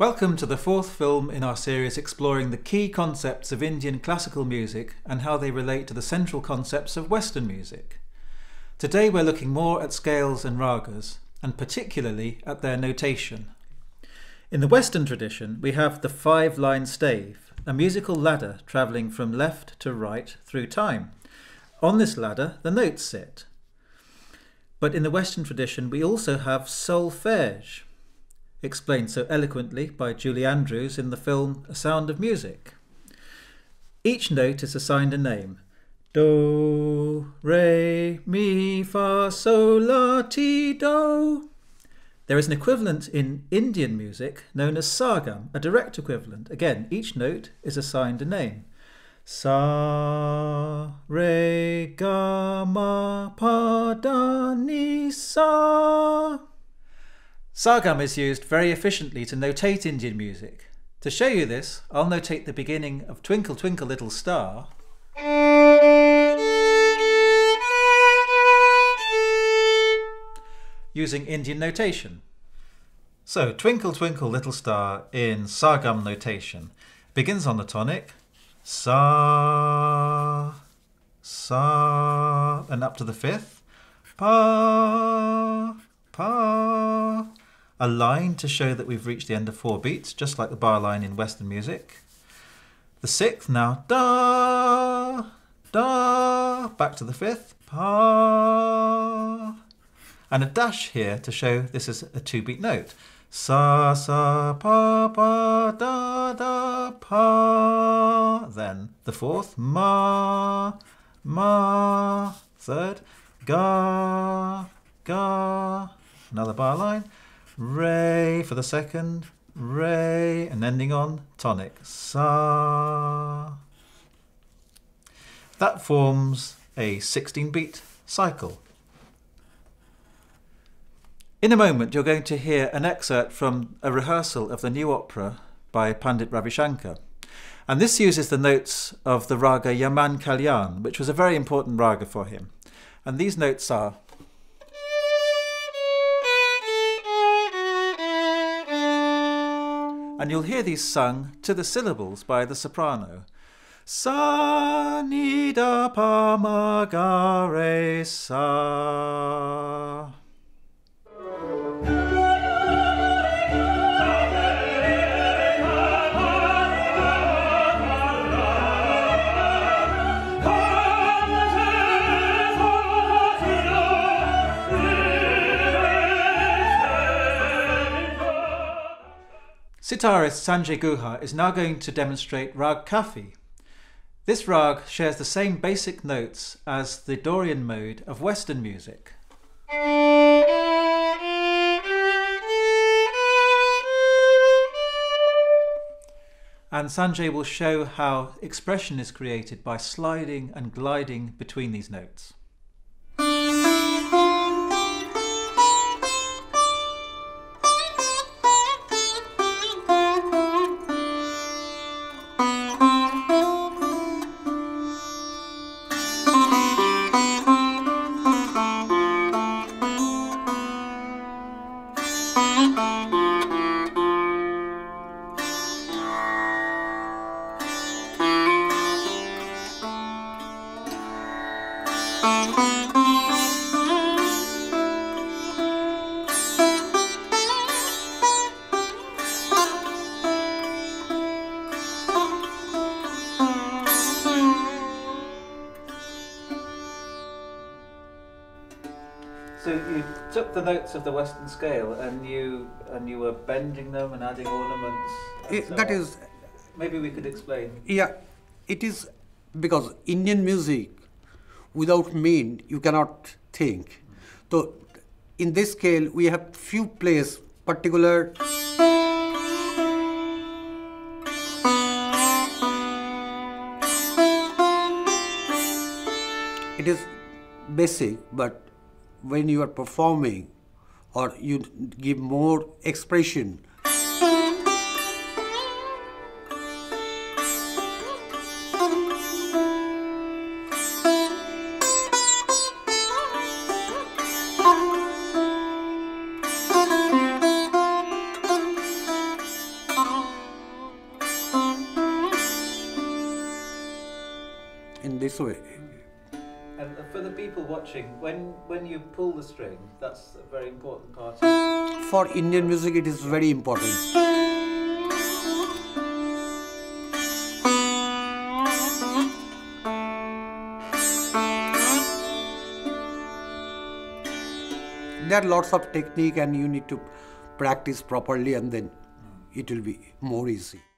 Welcome to the fourth film in our series exploring the key concepts of Indian classical music and how they relate to the central concepts of Western music. Today we're looking more at scales and ragas, and particularly at their notation. In the Western tradition, we have the five-line stave, a musical ladder travelling from left to right through time. On this ladder, the notes sit. But in the Western tradition, we also have solfège, explained so eloquently by Julie Andrews in the film A Sound of Music. Each note is assigned a name. Do, re, mi, fa, sol, la, ti, do. There is an equivalent in Indian music known as sargam, a direct equivalent. Again, each note is assigned a name. Sa, re, ga, ma, pa, da, ni, sa. Sargam is used very efficiently to notate Indian music. To show you this, I'll notate the beginning of Twinkle Twinkle Little Star. Using Indian notation. So, Twinkle Twinkle Little Star in Sargam notation begins on the tonic. Sa, sa, and up to the fifth. Pa, pa. A line to show that we've reached the end of four beats, just like the bar line in Western music. The sixth now, da, da, back to the fifth, pa, and a dash here to show this is a two-beat note. Sa, sa, pa, pa, da, da, pa. Then the fourth, ma, ma. Third, ga, ga. Another bar line. Re for the second, re, and ending on tonic, sa. That forms a 16-beat cycle. In a moment you're going to hear an excerpt from a rehearsal of the new opera by Pandit Ravi Shankar, and this uses the notes of the raga Yaman Kalyan, which was a very important raga for him, and these notes are and you'll hear these sung to the syllables by the soprano. Sa, ni, da, pa, ma, ga, re, sa. Sitarist Sanjay Guha is now going to demonstrate Raga Kafi. This rag shares the same basic notes as the Dorian mode of Western music. And Sanjay will show how expression is created by sliding and gliding between these notes. So you took the notes of the Western scale and you were bending them and adding ornaments. That is, maybe we could explain. Yeah, it is because Indian music, without mean, you cannot think. So in this scale, we have few plays, particular. It is basic, but when you are performing or you give more expression. So and for the people watching, when you pull the string, that's a very important part. For Indian music, it is very important. There are lots of technique and you need to practice properly and then it will be more easy.